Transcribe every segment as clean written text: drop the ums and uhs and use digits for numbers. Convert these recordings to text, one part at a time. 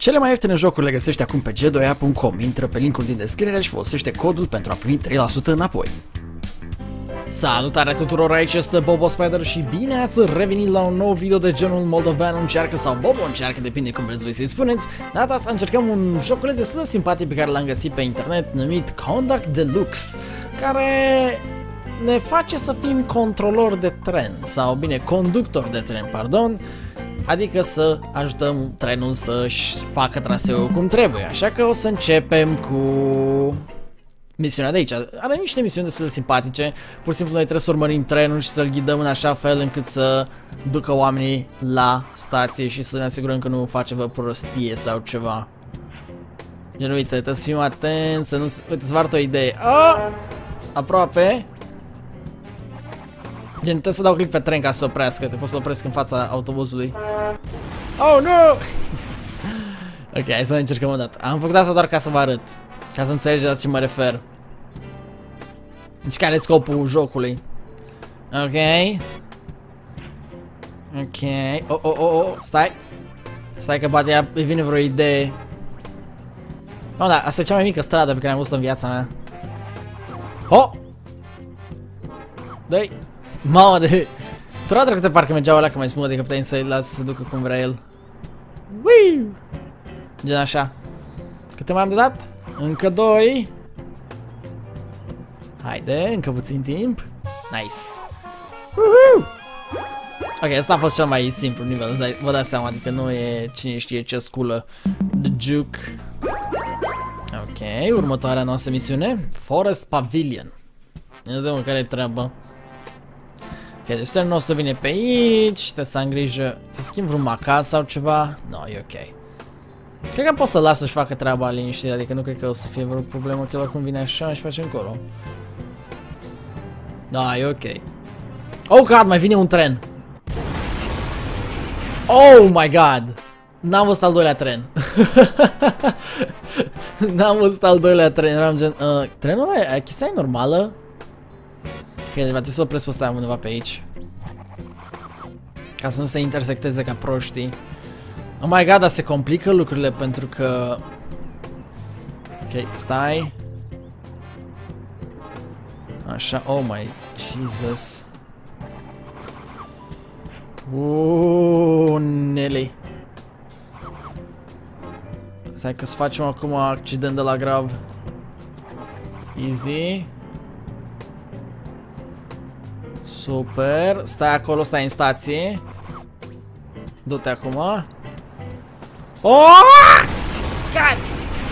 Cele mai ieftine jocuri le găsești acum pe G2A.com, intră pe linkul din descriere și folosește codul pentru a primi 3% înapoi. Salutare tuturor, aici este BoboSpider și bine ați revenit la un nou video de genul Moldovean încearcă sau Bobo încearcă, depinde cum vreți voi să-i spuneți. Data asta încercăm un joculeț destul de simpatic pe care l-am găsit pe internet numit Conduct Deluxe, care ne face să fim controlori de tren, sau bine, conductori de tren, pardon. Adică să ajutăm trenul să-și facă traseul cum trebuie. Așa că o să începem cu misiunea de aici. Are niște misiuni destul de simpatice. Pur și simplu noi trebuie să urmărim trenul și să-l ghidăm în așa fel încât să ducă oamenii la stație și să ne asigurăm că nu facem vreo prostie sau ceva. Gen, uite, trebuie să fim atenți, să nu... Uite, îți vart o idee. Oh! Aproape. Gen, trebuie să dau click pe tren ca să se oprească, te poți să opresc în fața autobuzului. Oh, nu! Ok, hai să ne încercăm o dată. Am făcut asta doar ca să vă arăt, ca să înțelegeți la ce mă refer. Deci care e scopul jocului? Ok. Ok, oh, stai. Stai că poate îi vine vreo idee. Oh, da, asta e cea mai mică stradă pe care am văzut-o în viața mea. Oh! Dă-i! Mamă de... Tu la trecută parcă mergeau alea că mai smulă decât puteai să-i lasi să se ducă cum vrea el. Uiu! Gen așa. Câte mai am de dat? Încă 2. Haide, încă puțin timp. Nice. Uhuh! Ok, asta a fost cel mai simplu nivel, vă dați seama, adică nu e cine știe ce sculă de juc. Ok, următoarea noastră misiune, Forest Pavilion. Ne vedem care e treaba. Ok, deci trenul nostru vine pe aici, trebuie să am grijă, să schimb vreun macar sau ceva, no, e ok. Cred că pot să las să-și facă treaba liniștit, adică nu cred că o să fie vreo problemă, că oricum vine așa și face încolo. Da, e ok. Oh god, mai vine un tren! Oh my god! N-am văzut al doilea tren. N-am văzut al doilea tren, eram gen, trenul ăla, chestia e normală? Ok, deci va trebui să opresc pe ăsta undeva pe aici, ca să nu se intersecteze ca proștii. Oh my god, dar se complică lucrurile pentru că... Ok, stai. Așa, oh my Jesus. Nelly. Stai că-ți facem acum accident de la grav. Easy. Super, stai acolo, stai în stație. Du-te acum. Oh! God!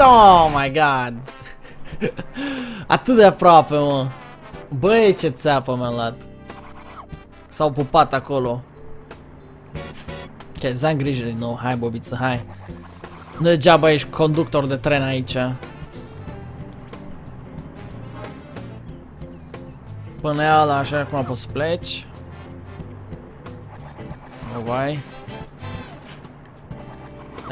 Oh my god! Atât de aproape, mă. Băi, ce țeapă mi-am luat. S-au pupat acolo. Ok, ți-am grijă din nou, hai bobiță, hai. Nu degeaba ești conductor de tren aici. Până ia la așa cum poți să pleci. Bye-bye.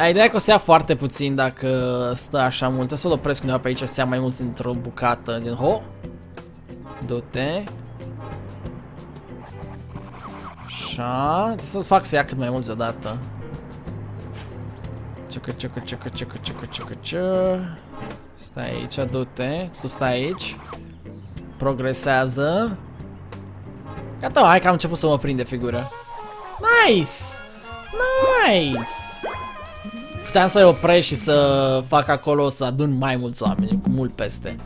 Ideea e că o să ia foarte puțin dacă stă așa mult. Să-l opresc undeva pe aici, o să ia mai mulți într-o bucată. Din ho! Du-te. Așa. Trebuie să-l fac să ia cât mai mulți odată. Stai aici, du-te. Tu stai aici. Progresează. Gata, hai că am început să mă prind de figură. Nice! Nice! Puteam să-i opresc și să fac acolo să adun mai mulți oameni, cu mult peste.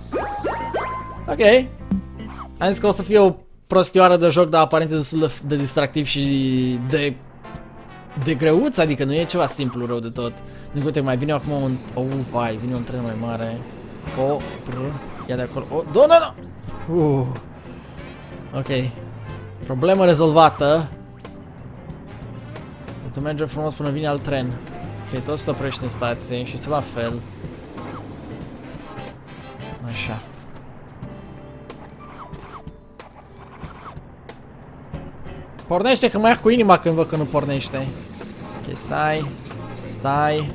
Ok. Am zis că o să fie o prostioară de joc, dar aparent destul de distractiv și de greuț, adică nu e ceva simplu rău de tot. Nu uite, mai vine acum un... Oh, vai, vine un tren mai mare. O, ia de acolo. O, doamna! Ok. Problemă rezolvată. Tu merge frumos până vine alt tren. Ok, tot se oprește în stație și tu la fel. Așa. Pornește, că mă ia cu inima când văd că nu pornește. Ok, stai. Stai.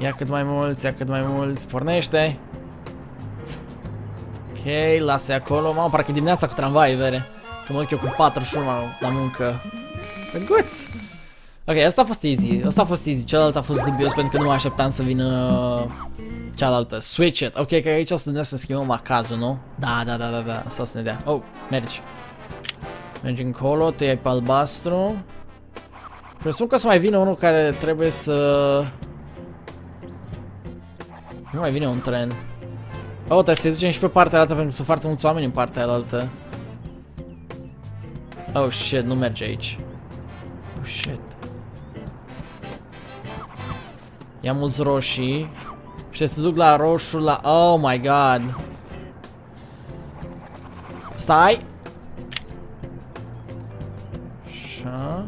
Ia cât mai mulți, ia cât mai mulți. Pornește. Ok, lasă acolo. Mamă, parcă dimineața cu tramvai, vere. Că mă duc eu cu 41 la muncă. Guț! Ok, asta a fost easy, asta a fost easy, cealaltă a fost dubios pentru că nu mă așteptam să vină cealaltă. Switch it, ok, că aici o să ne schimbăm acazul, nu? Da, da, da, da, da, asta o să ne dea. Oh, mergi. Mergi încolo, te iei pe albastru. Presupun că o să mai vină unul care trebuie să... Nu mai vine un tren. Oh, trebuie să-i ducem și pe partea altă pentru că sunt foarte mulți oameni în partea alaltă. Oh shit, nu merge aici. Oh shit. Ia mulți roșii. Și să duc la roșu la... Oh my god. Stai! Așa.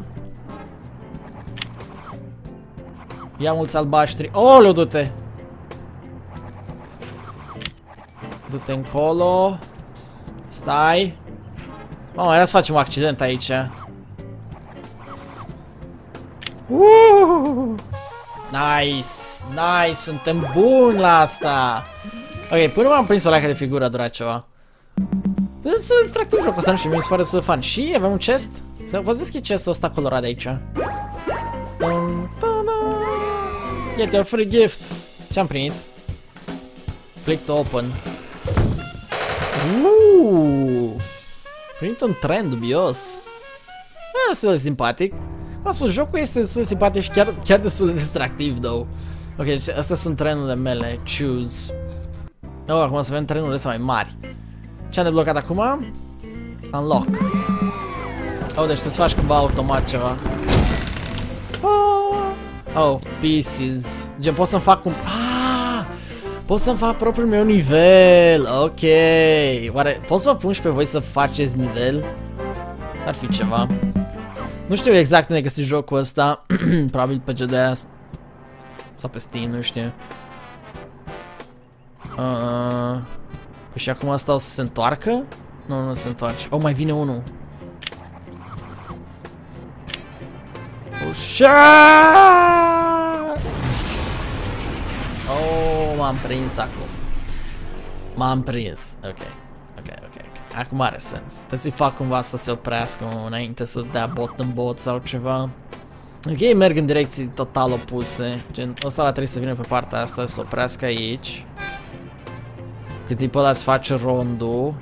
Ia mulți albaștri. Oh, leu, du-te! Du-te încolo. Stai. Mamă, era să facem un accident aici. Nice, nice, suntem buni la asta. Ok, până m-am prins o leacă de figură, a durat ceva. Sunt distractiv jocul ăsta, nu știu, mi se pare să-l fan. Și avem un chest? Poți deschide chestul ăsta colorat de aici. Get your free gift. Ce-am primit? Click to open. Primit un tren dubios. E destul de simpatic. Cum am spus, jocul este destul de simpatic și chiar destul de distractiv, though. Ok, deci astea sunt trenurile mele. Choose. Oh, acum să avem trenurile astea mai mari. Ce-am deblocat acum? Unlock. Oh, deci să-ți faci cumva automat ceva. Oh, pieces. Gen, pot să-mi fac cum... Pot să-mi fac propriul meu nivel. Ok. Oare pot să vă pun și pe voi să faceți nivel? Ar fi ceva. Nu știu exact unde găsi jocul ăsta. Probabil pe G2A sau pe Steam, nu știu. Și acum asta o să se întoarcă? Nu, nu se întoarce. Oh, mai vine unul. Oh, m-am prins acum. M-am prins. Ok, ok, ok. Acum are sens. Trebuie să-i fac cumva să se oprească înainte să dea bot în bot sau ceva. Ok, merg în direcții total opuse. Gen, ăsta la trebuie să vină pe partea asta, să se oprească aici. Cât tipul ăla îți face rondul.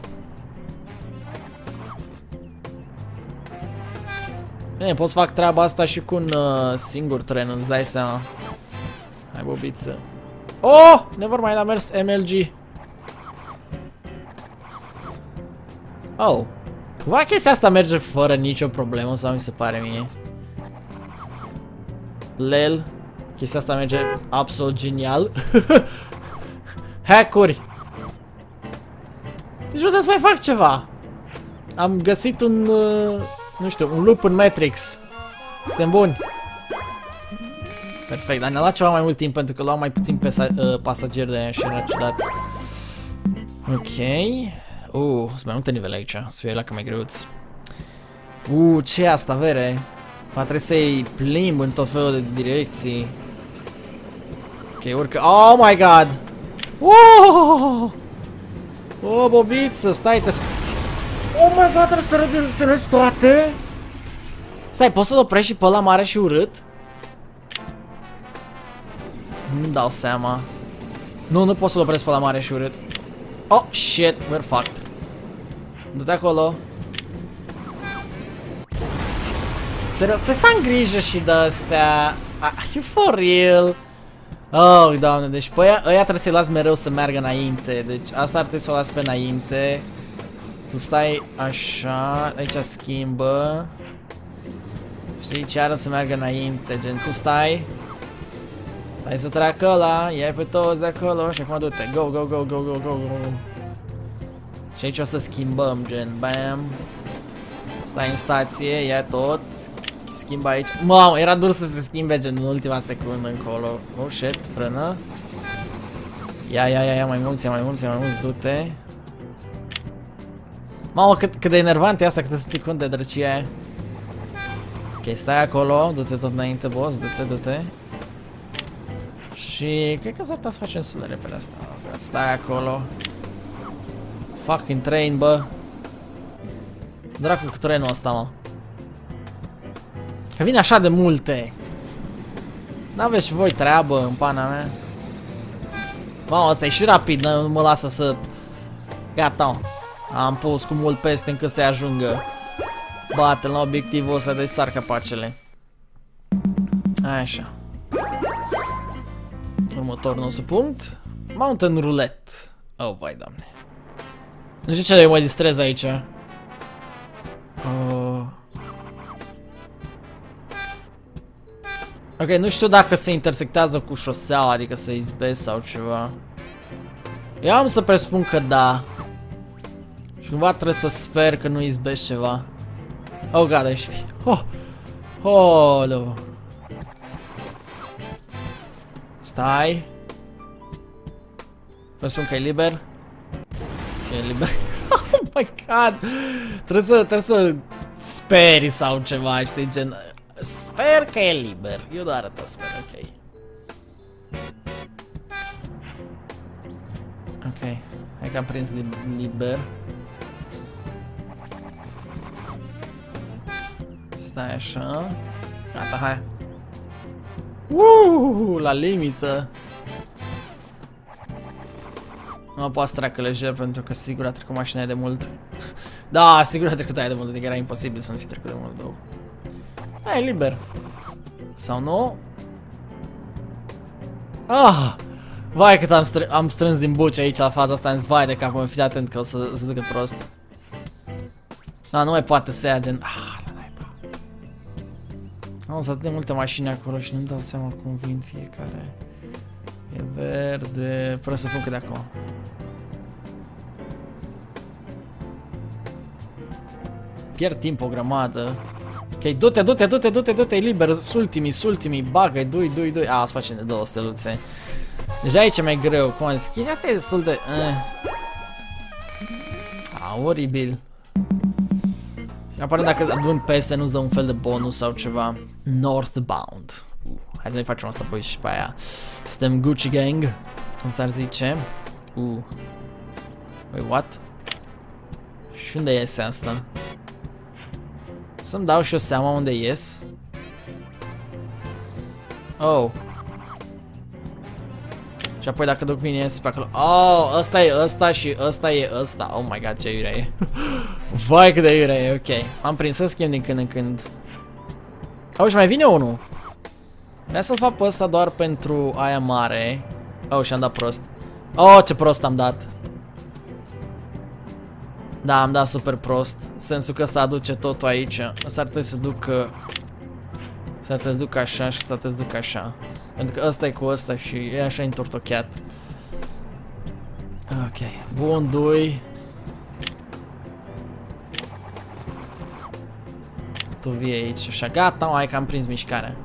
Bine, pot să fac treaba asta și cu un singur tren, îți dai seama. Hai, bobiță. Oh! Nevermind, a mers MLG. Oh. Cumva chestia asta merge fără nicio problemă, sau mi se pare mie. Lel. Chestia asta merge absolut genial. Hack-uri. Deci vreau să mai fac ceva. Am găsit un... nu știu, un loop în Matrix. Suntem buni. Perfect, dar ne-a luat ceva mai mult timp pentru că luam mai puțin pasageri de aia și era ciudat. Ok. Sunt mai multe nivele aici, să fie la că mai greuți. Ce e asta, vere? Va trebui să-i plimb în tot felul de direcții. Ok, urcă. Oh my god! Oh, bobiță, stai, te... Oh my god, trebuie să reînțelegi toate? Stai, poți să-l oprești și pe ăla mare și urât? Nu-mi dau seama. Nu, nu pot să-l opresc pe la mare și urât. Oh, shit, we're fucked. Du-te acolo. Trebuie să am grijă și de-astea. You for real? Oh, doamne, deci pe ăia trebuie să-i las mereu să meargă înainte. Deci asta ar trebui să o las pe înainte. Tu stai așa, aici schimbă. Știi, ceară să meargă înainte, gen, tu stai. Hai să treacă ăla, ia pe toți de acolo și acum du-te, go, go, go, go, go, go, go. Și aici o să schimbăm, gen, bam. Stai în stație, ia tot, schimba aici. Mamă, era dur să se schimbe, gen, în ultima secundă încolo. Oh, shit, frână. Ia, ia, ia, ia mai mulți, ia mai mulți, ia mai mulți, du-te. Mamă, cât de enervant e asta, câte secunde, drăcia aia. Ok, stai acolo, du-te tot înainte, boss, du-te, du-te. Și cred că s-ar putea să facem sună repede asta. Stai acolo. Fucking train, bă. Dracu cu trenul ăsta, mă. Că vin așa de multe. N-aveți voi treabă în pana mea. Mamă, asta e și rapid, nu mă lasă să... Gata, am pus cu mult peste încât să ajungă. Bate la obiectivul ăsta de sar capacele. Așa. Următorul nostru punct. Mountain Roulette. Oh, vai, doamne. Nu știu ce mă distrez aici. Ok, nu știu dacă se intersectează cu șoseaua, adică se izbesc sau ceva. Eu am să presupun că da. Și cumva trebuie să sper că nu izbesc ceva. Oh, gata, ești. Oh, oh, no. Stai. Presupun că e liber. E liber. Oh my god. Trebuie să speri sau ceva, știi, gen... Sper că e liber. Eu doar atât sper, ok. Ok, hai că am prins liber. Stai așa. Gata, hai. La limită. Nu poate să treacă lejer pentru că sigur a trecut mașina de mult. Da, sigur a trecut aia de mult, adică era imposibil să nu fi trecut de mult două. Hai, liber. Sau nu? Ah! Vai cât am strâns din buci aici la faza asta, am zis, vai de capul meu, fiți atent că o să se ducă prost. Da, nu mai poate să ia gen... Ah, la naiba. Am zis atât de multe mașini acolo și nu-mi dau seama cum vin fiecare. E verde... Presupun că de acum. Pierd timp o grămadă. Ok, du-te, du-te, du-te, du-te, du-te, e liber, sunt ultimii, bagă-i, dui, a, să facem de 2 steluțe. Deja aici e mai greu, cum am zis, chestia asta e destul de... A, oribil. Și aparent dacă adun peste nu-ți dă un fel de bonus sau ceva. Northbound. Hai să ne facem asta apoi și pe aia. Suntem Gucci gang, cum s-ar zice. Wait, what? Și unde iese asta? Să-mi dau și eu seama unde ies. Oh. Și apoi dacă duc bine ies pe acolo. Oh, ăsta e ăsta și ăsta e ăsta. Oh my god, ce iurea e. Vai cât de iurea e, ok. Am prins să schimb din când în când. Oh, și mai vine unul. Vreau să-l fac pe ăsta doar pentru aia mare. Oh, și-am dat prost. Oh, ce prost am dat. Da, am dat super prost. Sensul că ăsta aduce totul aici. Ăsta ar trebui să duc... Ăsta ar trebui să duc așa și ăsta ar trebui să duc așa. Pentru că ăsta e cu ăsta și e așa întortocheat. Ok, bun, dui. Tu vii aici, așa, gata, mai că am prins mișcarea.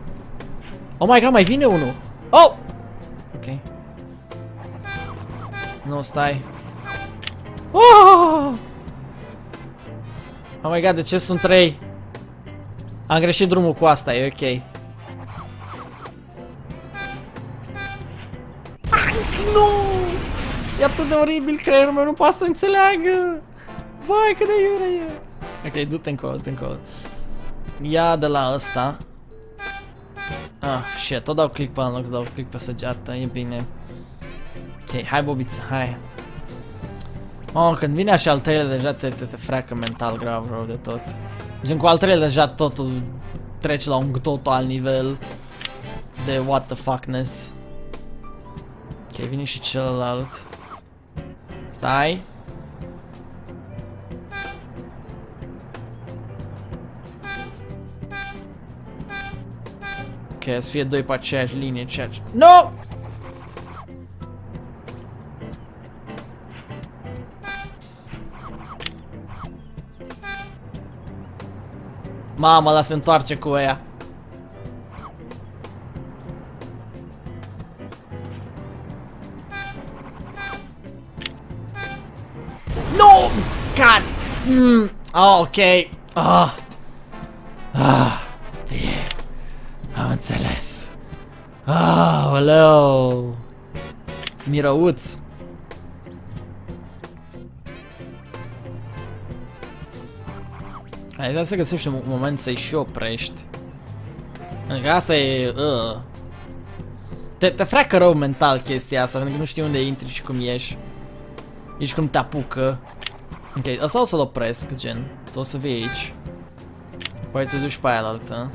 Oh my god, mai vine unul! Oh! Ok. Nu, stai. Oh! Oh my god, de ce sunt 3? Am greșit drumul cu asta, e ok. Ah, nu! E atât de oribil, creierul meu nu poate să înțeleagă! Vai, cât de iure e! Ok, du-te încolo, du-te încolo. Ia de la asta. Ah, shit, tot dau click pe unlock, dau click pe săgeată, e bine. Ok, hai bobiță, hai. Oh, când vine așa al treilea deja te freacă mental grav rău de tot. Gen cu al treilea deja totul trece la un totul alt nivel de what the fuckness. Ok, vine și celălalt. Stai. Ok, să fie doi pe aceeași linie, ceea ce... No! Mamă, la se întoarce cu ea. No! God! Oh, ok. Ah. Ah. Bine. Am înțeles. Ah, hello. Mirăuț. Hai, da, să găsești un moment să-i și oprești. Adică asta e... Te freacă rău mental chestia asta, pentru că nu știi unde intri și cum ieși. Ești cum te apucă. Ok, asta o să-l opresc, gen. Tu o să vii aici. Păi te duci pe aia la altă.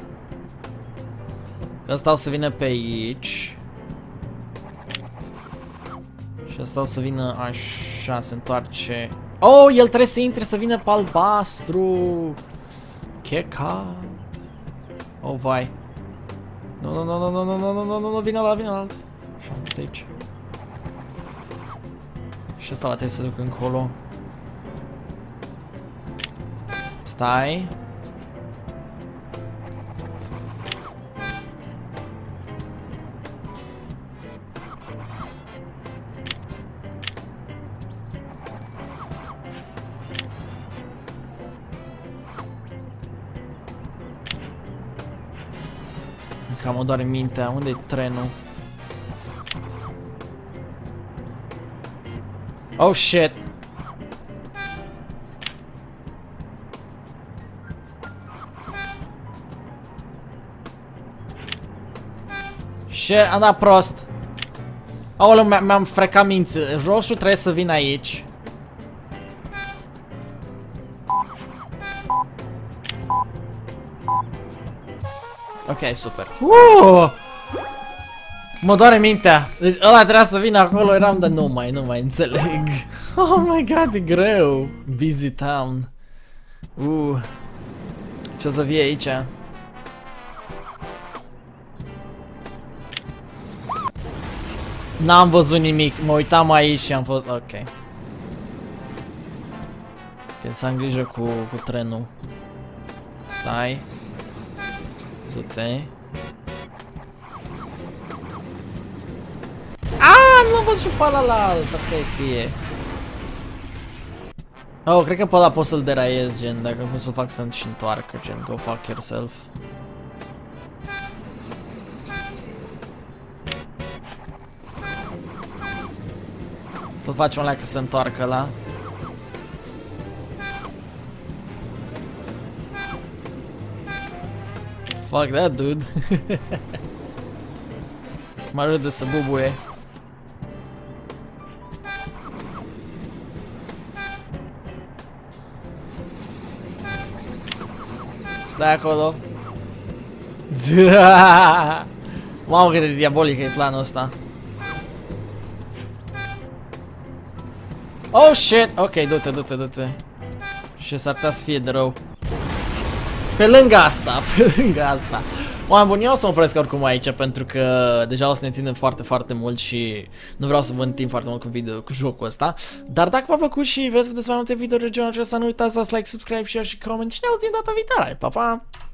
Asta o să vină pe aici. Și asta o să vină așa, se întoarce. Oh, el trebuie să intre să vină pe albastru. Checat. Oh, vai. Nu, nu, nu, nu, nu, nu, nu, nu, nu, nu, vine la vine la altă. Așa, de aici. Și asta va trebui să duc încolo. Stai. Cam o doare mintea, unde e trenul? Oh shit! Shit, am dat prost! Aoleu, mi-am frecat minții, roșu trebuie să vin aici. Ok, super. Mă doare mintea. Deci ăla trebuia să vină acolo, eram de nu mai înțeleg. Oh my god, e greu. Busy town. Ce o să fie aici? N-am văzut nimic, mă uitam aici și am fost... Ok. Trebuie să am grijă cu trenul. Stai. Nu am văzut pe ala la alt, ok, fie. Oh, cred că pe ala pot să-l deraiez, gen, dacă pot să-l fac să-mi și întoarcă, gen, go fuck yourself. Să-l facem alea că se întoarcă la. Fuck that, dude. Mă râde să bubuie. Stai acolo. Mamă, cât de diabolic e planul ăsta. Oh shit! Ok, du-te, du-te, du-te. Și s-ar putea să fie de rău. Pe lângă asta. Oameni buni, eu o să mă opresc oricum aici, pentru că deja o să ne întindem foarte, foarte mult și nu vreau să vă întind foarte mult cu jocul ăsta. Dar dacă v-a plăcut și veți vedeți mai multe videouri de genul acesta, nu uitați să dați like, subscribe, share și coment și ne auzim data viitoare. Pa, pa!